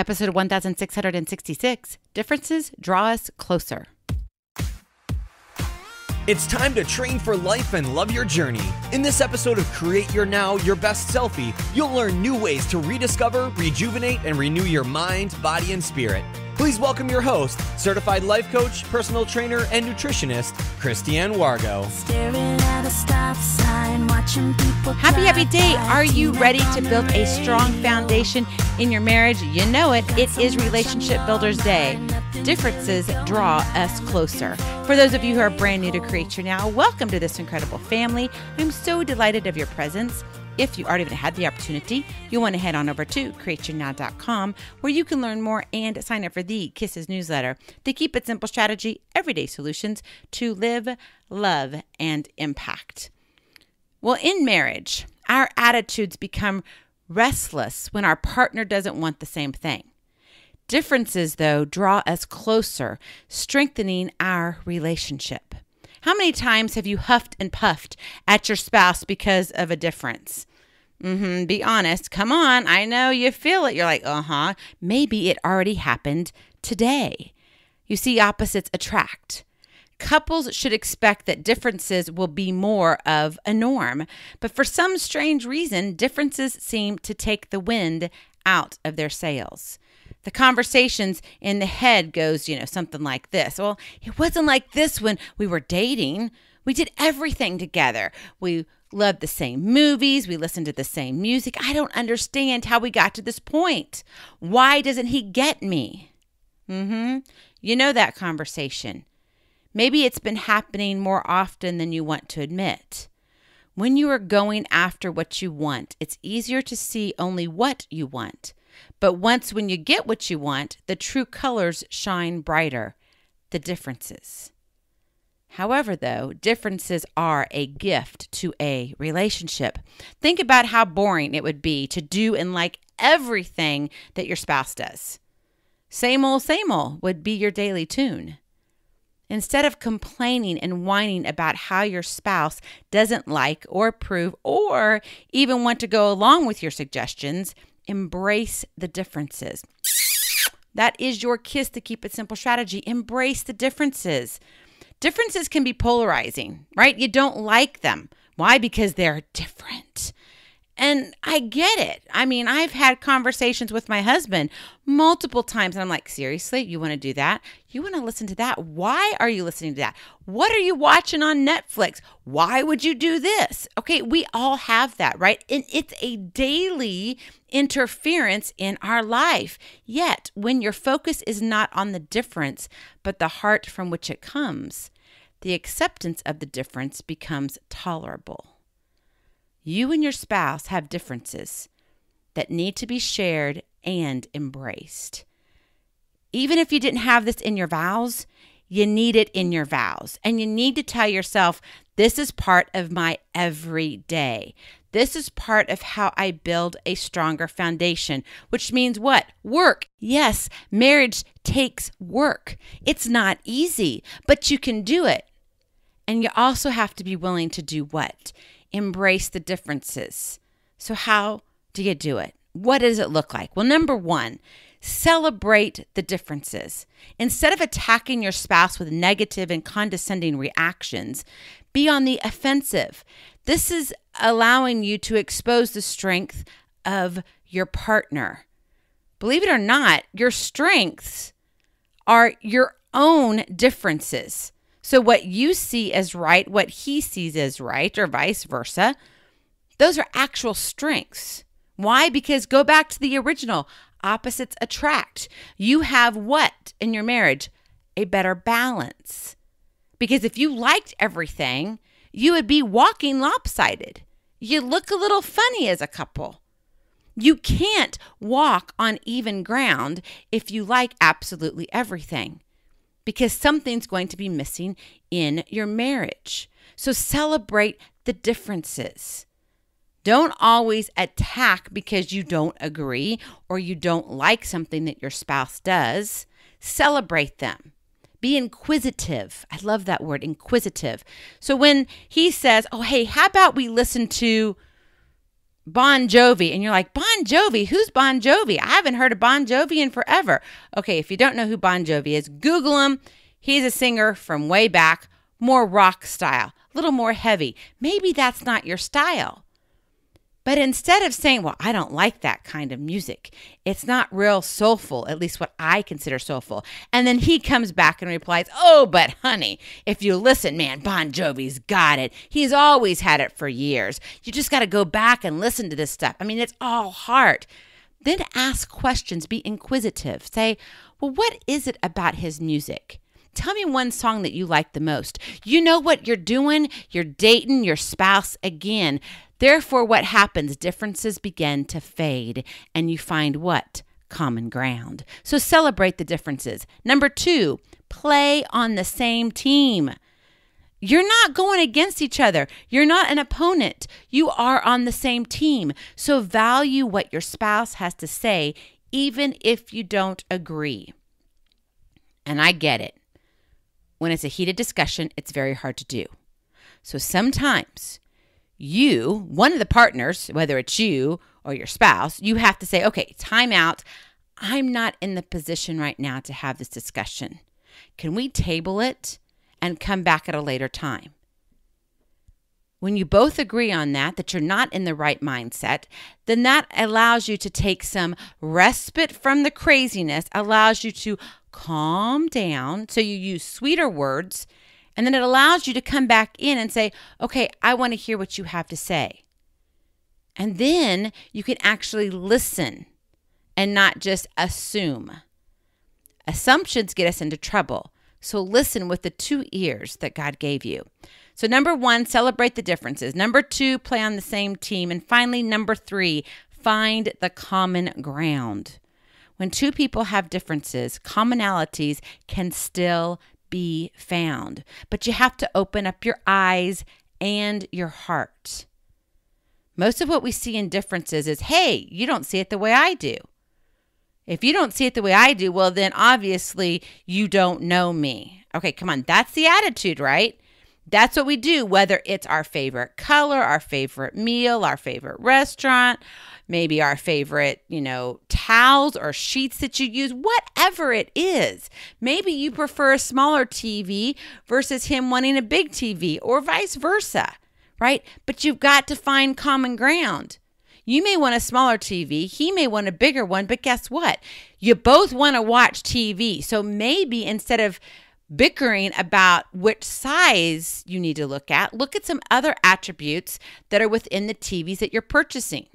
Episode 1666, Differences Draw Us Closer. It's time to train for life and love your journey. In this episode of Create Your Now, Your Best Selfie, you'll learn new ways to rediscover, rejuvenate, and renew your mind, body, and spirit. Please welcome your host, certified life coach, personal trainer, and nutritionist, Christiane Wargo. Happy day. Are you ready to build a strong foundation in your marriage? You know it. It is Relationship Builders Day. Differences draw us closer. For those of you who are brand new to Create Your Now, welcome to this incredible family. I'm so delighted of your presence. If you already had the opportunity, you'll want to head on over to createyournow.com where you can learn more and sign up for the Kisses newsletter to keep it simple strategy, everyday solutions to live, love, and impact. Well, in marriage, our attitudes become restless when our partner doesn't want the same thing. Differences, though, draw us closer, strengthening our relationship. How many times have you huffed and puffed at your spouse because of a difference? Be honest. Come on. I know you feel it. You're like, maybe it already happened today. You see, opposites attract. Couples should expect that differences will be more of a norm. But for some strange reason, differences seem to take the wind out of their sails. The conversations in the head goes, something like this. Well, it wasn't like this when we were dating. We did everything together. We loved the same movies. We listened to the same music. I don't understand how we got to this point. Why doesn't he get me? You know that conversation. Maybe it's been happening more often than you want to admit. When you are going after what you want, it's easier to see only what you want. But once when you get what you want, the true colors shine brighter, the differences. However, though, differences are a gift to a relationship. Think about how boring it would be to do and like everything that your spouse does. Same old would be your daily tune. Instead of complaining and whining about how your spouse doesn't like or approve or even want to go along with your suggestions, embrace the differences. That is your kiss to keep it simple strategy. Embrace the differences. Differences can be polarizing, right? You don't like them. Why? Because they're different. And I get it. I mean, I've had conversations with my husband multiple times, and I'm like, seriously, you want to do that? You want to listen to that? Why are you listening to that? What are you watching on Netflix? Why would you do this? Okay, we all have that, right? And it's a daily interference in our life. Yet, when your focus is not on the difference, but the heart from which it comes, the acceptance of the difference becomes tolerable. You and your spouse have differences that need to be shared and embraced. Even if you didn't have this in your vows, you need it in your vows. And you need to tell yourself, this is part of my everyday. This is part of how I build a stronger foundation, which means what? Work. Yes, marriage takes work. It's not easy, but you can do it. And you also have to be willing to do what? Embrace the differences. So how do you do it? What does it look like? Well, number one, celebrate the differences. Instead of attacking your spouse with negative and condescending reactions, be on the offensive. This is allowing you to expose the strength of your partner. Believe it or not, your strengths are your own differences. So what you see as right, what he sees as right, or vice versa, those are actual strengths. Why? Because go back to the original. Opposites attract. You have what in your marriage? A better balance. Because if you liked everything, you would be walking lopsided. You look a little funny as a couple. You can't walk on even ground if you like absolutely everything, because something's going to be missing in your marriage. So celebrate the differences. Don't always attack because you don't agree or you don't like something that your spouse does. Celebrate them. Be inquisitive. I love that word, inquisitive. So when he says, oh, hey, how about we listen to Bon Jovi. And you're like, Bon Jovi? Who's Bon Jovi? I haven't heard of Bon Jovi in forever. Okay, if you don't know who Bon Jovi is, Google him. He's a singer from way back, more rock style, a little more heavy. Maybe that's not your style. But instead of saying, well, I don't like that kind of music, it's not real soulful, at least what I consider soulful. And then he comes back and replies, oh, but honey, if you listen, man, Bon Jovi's got it. He's always had it for years. You just got to go back and listen to this stuff. I mean, it's all heart. Then ask questions, be inquisitive. Say, well, what is it about his music? Tell me one song that you like the most. You know what you're doing? You're dating your spouse again. Therefore, what happens? Differences begin to fade, and you find what? Common ground. So celebrate the differences. Number two, play on the same team. You're not going against each other. You're not an opponent. You are on the same team. So value what your spouse has to say, even if you don't agree. And I get it. When it's a heated discussion, it's very hard to do. So sometimes you, one of the partners, whether it's you or your spouse, you have to say, okay, time out. I'm not in the position right now to have this discussion. Can we table it and come back at a later time? When you both agree on that you're not in the right mindset, then that allows you to take some respite from the craziness, allows you to calm down. So you use sweeter words, and then it allows you to come back in and say, okay, I want to hear what you have to say. And then you can actually listen and not just assume. Assumptions get us into trouble. So listen with the two ears that God gave you. So number one, celebrate the differences. Number two, play on the same team. And finally, number three, find the common ground. When two people have differences, commonalities can still be found. But you have to open up your eyes and your heart. Most of what we see in differences is, hey, you don't see it the way I do. If you don't see it the way I do, well, then obviously you don't know me. Okay, come on. That's the attitude, right? That's what we do, whether it's our favorite color, our favorite meal, our favorite restaurant, maybe our favorite, towels or sheets that you use, whatever it is. Maybe you prefer a smaller TV versus him wanting a big TV or vice versa, right? But you've got to find common ground. You may want a smaller TV. He may want a bigger one, but guess what? You both want to watch TV. So maybe instead of bickering about which size you need to look at some other attributes that are within the TVs that you're purchasing.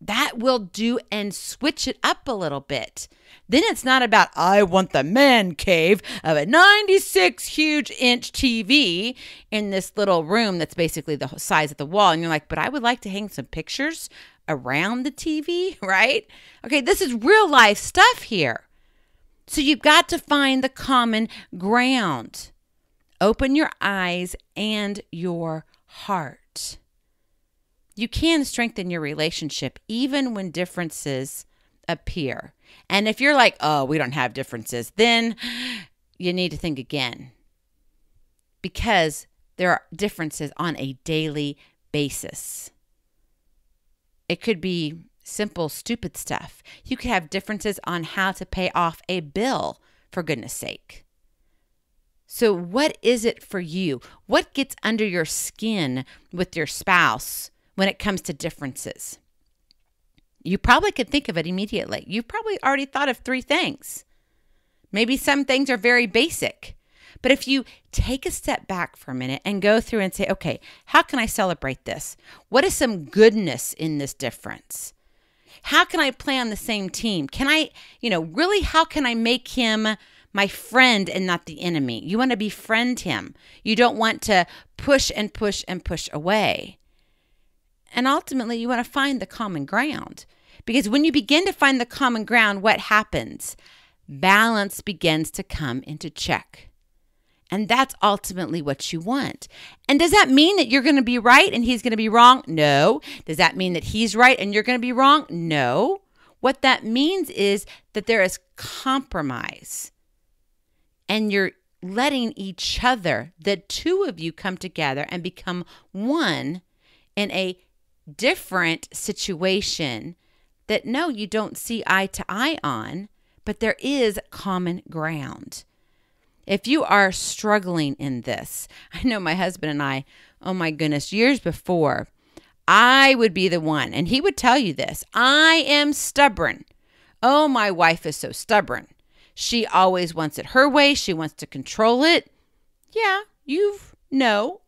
That will do, and switch it up a little bit. Then it's not about, I want the man cave of a 96 huge inch TV in this little room that's basically the size of the wall. And you're like, but I would like to hang some pictures around the TV, right? Okay, this is real life stuff here. So you've got to find the common ground. Open your eyes and your heart. You can strengthen your relationship even when differences appear. And if you're like, oh, we don't have differences, then you need to think again, because there are differences on a daily basis. It could be simple, stupid stuff. You could have differences on how to pay off a bill, for goodness sake. So what is it for you? What gets under your skin with your spouse when it comes to differences? You probably could think of it immediately. You've probably already thought of three things. Maybe some things are very basic. But if you take a step back for a minute and go through and say, okay, how can I celebrate this? What is some goodness in this difference? How can I play on the same team? Can I, really, how can I make him my friend and not the enemy? You want to befriend him. You don't want to push and push and push away. And ultimately, you want to find the common ground. Because when you begin to find the common ground, what happens? Balance begins to come into check. And that's ultimately what you want. And does that mean that you're going to be right and he's going to be wrong? No. Does that mean that he's right and you're going to be wrong? No. What that means is that there is compromise. And you're letting each other, the two of you, come together and become one in a different situation that, no, you don't see eye to eye on, but there is common ground. If you are struggling in this, I know my husband and I, oh my goodness, years before, I would be the one, and he would tell you this, I am stubborn. Oh, my wife is so stubborn. She always wants it her way. She wants to control it. Yeah,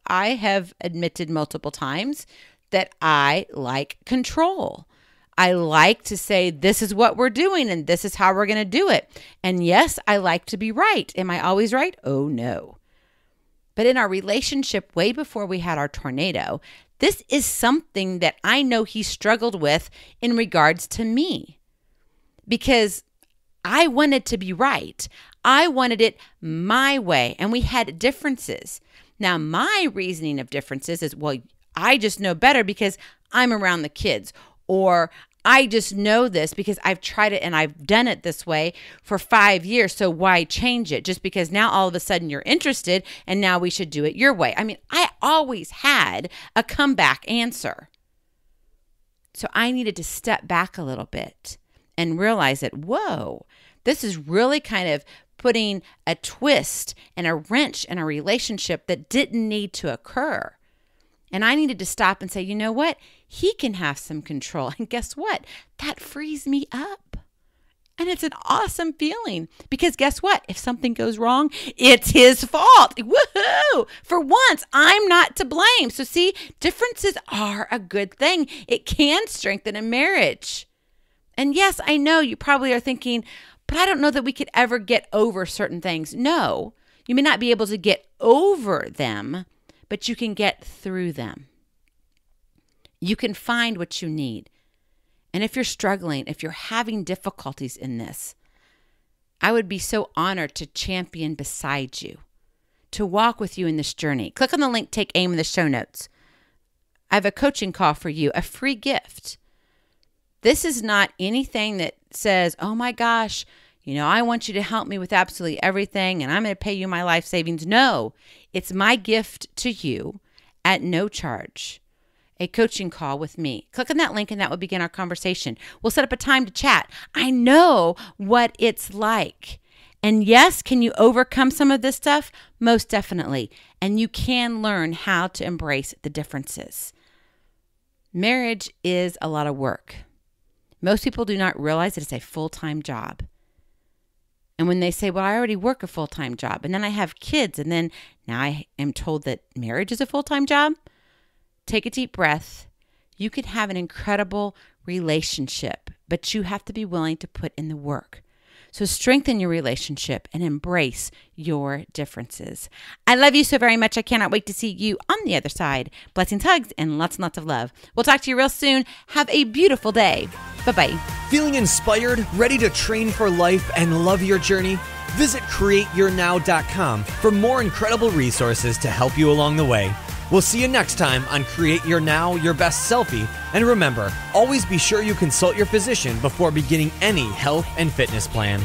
I have admitted multiple times that I like control. I like to say, this is what we're doing and this is how we're going to do it. And yes, I like to be right. Am I always right? Oh, no. But in our relationship, way before we had our tornado, this is something that I know he struggled with in regards to me, because I wanted to be right. I wanted it my way, and we had differences. Now, my reasoning of differences is, well, I just know better because I'm around the kids, or I just know this because I've tried it and I've done it this way for 5 years, so why change it? Just because now all of a sudden you're interested and now we should do it your way. I mean, I always had a comeback answer. So I needed to step back a little bit and realize that, whoa, this is really kind of putting a twist and a wrench in a relationship that didn't need to occur. And I needed to stop and say, you know what? He can have some control. And guess what? That frees me up. And it's an awesome feeling, because guess what? If something goes wrong, it's his fault. Woohoo! For once, I'm not to blame. So see, differences are a good thing. It can strengthen a marriage. And yes, I know you probably are thinking, but I don't know that we could ever get over certain things. No, you may not be able to get over them, but you can get through them. You can find what you need. And if you're struggling, if you're having difficulties in this, I would be so honored to champion beside you, to walk with you in this journey. Click on the link, Take Aim, in the show notes. I have a coaching call for you, a free gift. This is not anything that says, oh my gosh, I want you to help me with absolutely everything and I'm going to pay you my life savings. No, it's my gift to you at no charge, a coaching call with me. Click on that link and that will begin our conversation. We'll set up a time to chat. I know what it's like. And yes, can you overcome some of this stuff? Most definitely. And you can learn how to embrace the differences. Marriage is a lot of work. Most people do not realize that it's a full-time job. And when they say, well, I already work a full-time job, and then I have kids, and then now I am told that marriage is a full-time job, take a deep breath. You could have an incredible relationship, but you have to be willing to put in the work. So strengthen your relationship and embrace your differences. I love you so very much. I cannot wait to see you on the other side. Blessings, hugs, and lots of love. We'll talk to you real soon. Have a beautiful day. Bye-bye. Feeling inspired, ready to train for life, and love your journey? Visit createyournow.com for more incredible resources to help you along the way. We'll see you next time on Create Your Now, Your Best Selfie. And remember, always be sure you consult your physician before beginning any health and fitness plan.